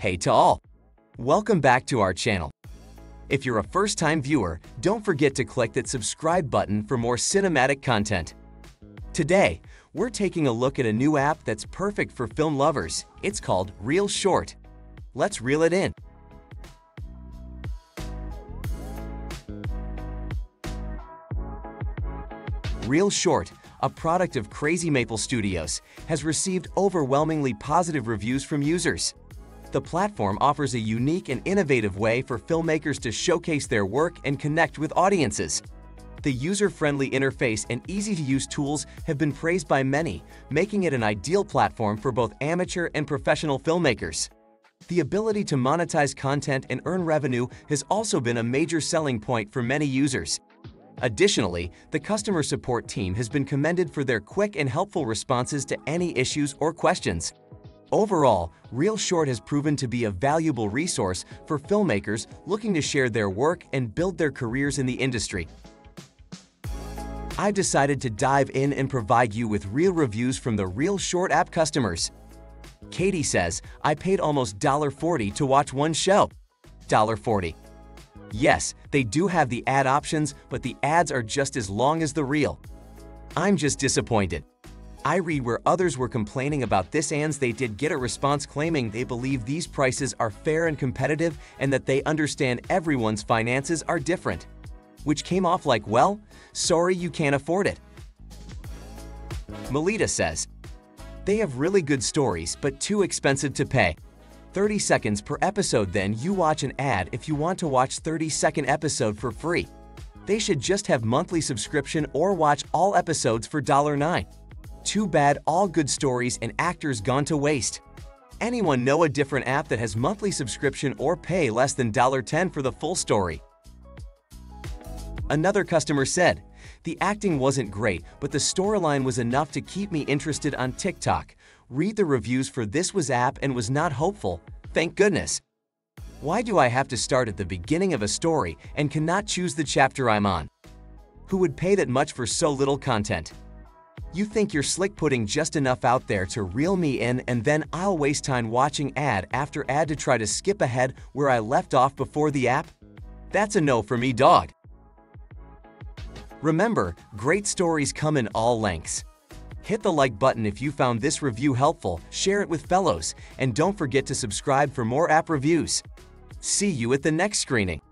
Hey to all! Welcome back to our channel. If you're a first-time viewer, don't forget to click that subscribe button for more cinematic content. Today, we're taking a look at a new app that's perfect for film lovers. It's called ReelShort. Let's reel it in. ReelShort, a product of Crazy Maple Studios, has received overwhelmingly positive reviews from users. The platform offers a unique and innovative way for filmmakers to showcase their work and connect with audiences. The user-friendly interface and easy-to-use tools have been praised by many, making it an ideal platform for both amateur and professional filmmakers. The ability to monetize content and earn revenue has also been a major selling point for many users. Additionally, the customer support team has been commended for their quick and helpful responses to any issues or questions. Overall, ReelShort has proven to be a valuable resource for filmmakers looking to share their work and build their careers in the industry. I've decided to dive in and provide you with real reviews from the ReelShort app customers. Katie says, I paid almost $40 to watch one show. $40. Yes, they do have the ad options, but the ads are just as long as the reel. I'm just disappointed. I read where others were complaining about this and they did get a response claiming they believe these prices are fair and competitive and that they understand everyone's finances are different. Which came off like, well, sorry you can't afford it. Melita says, they have really good stories but too expensive to pay. 30 seconds per episode, then you watch an ad if you want to watch 30-second episode for free. They should just have monthly subscription or watch all episodes for $9. Too bad all good stories and actors gone to waste. Anyone know a different app that has monthly subscription or pay less than $10 for the full story? Another customer said, the acting wasn't great, but the storyline was enough to keep me interested on TikTok. Read the reviews for this was app and was not hopeful, thank goodness. Why do I have to start at the beginning of a story and cannot choose the chapter I'm on? Who would pay that much for so little content? You think you're slick putting just enough out there to reel me in and then I'll waste time watching ad after ad to try to skip ahead where I left off before the app? That's a no for me, dog. Remember, great stories come in all lengths. Hit the like button if you found this review helpful, share it with fellows, and don't forget to subscribe for more app reviews. See you at the next screening.